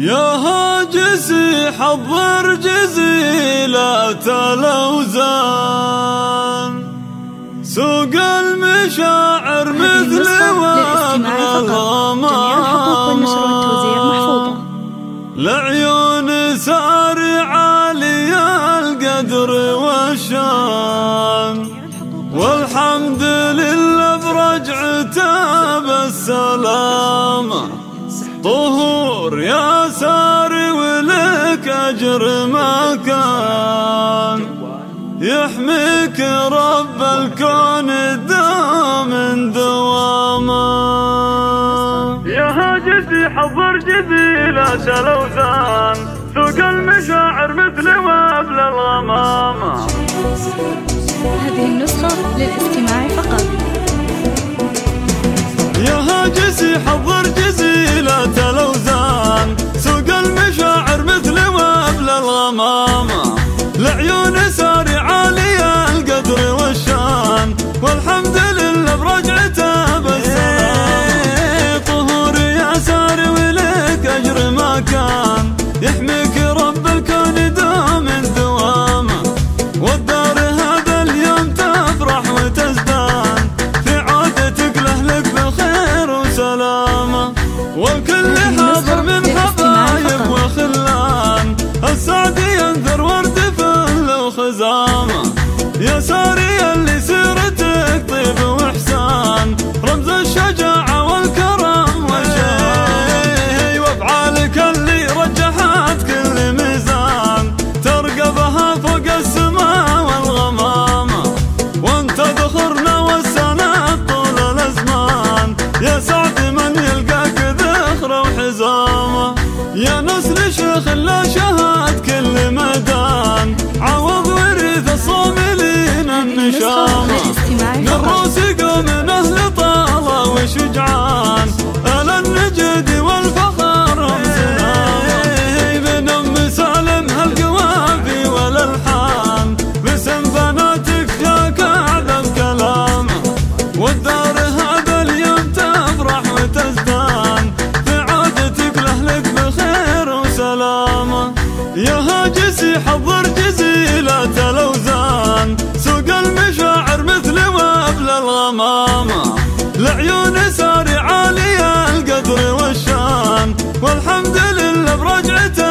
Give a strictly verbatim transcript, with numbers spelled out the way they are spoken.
يا هاجسي حضر جزي لا تلوزان سوق المشاعر مثل وابن الغمام لعيون ساري عالية القدر والشان والحمد لله برجعته بالسلامة طهور يا ساري ولك أجر ما كان يحميك رب الكون دام دواما يا هاجسي حضر جذي لا تلوزان سوق المشاعر مثل وابل الغمامة. هذه النسخة للاستماع فقط. يا هاجسي حضر جزي لا تلوزان سوق المشاعر مثل وابل الغمامة لعيون ساري عالية القدر والشان والحمد لله برجعته بالسلامة طهور يا ساري ولك أجر ما كان يحميك رب الكون دوم دوامة والدار هذا اليوم تفرح وتزدان في عودتك لأهلك بالخير وسلامة والكل حاضر من حبايب وخلان السعد ينثر ورد فل وخزامة يا ساري اللي سيرتك طيب وإحسان رمز الشجاعة والكرم والجاه وأفعالك اللي رجحت كل ميزان ترقبها فوق السماء والغمامة وانت ذخرنا والسند طول الأزمان يا سعد من يلقاك ذخرة وحزامة يا نسل شيخ لا شهد كل ميدان عوض ورث الصاملين النشامة من الراسق ومن أهل طالة وشجعان أهل النجد والفخر رمزنا من أم سالم هالقوافي والألحان باسم بناتك جاك أعذب كلامه والدار هذا اليوم تفرح وتزدان في عودتك لأهلك بخير وسلامة يا هاجسي حضر جزي لا تلوزان سوق المشاعر مثل وابل الغمامة لعيون ساري عالية القدر والشان والحمد لله برجعته.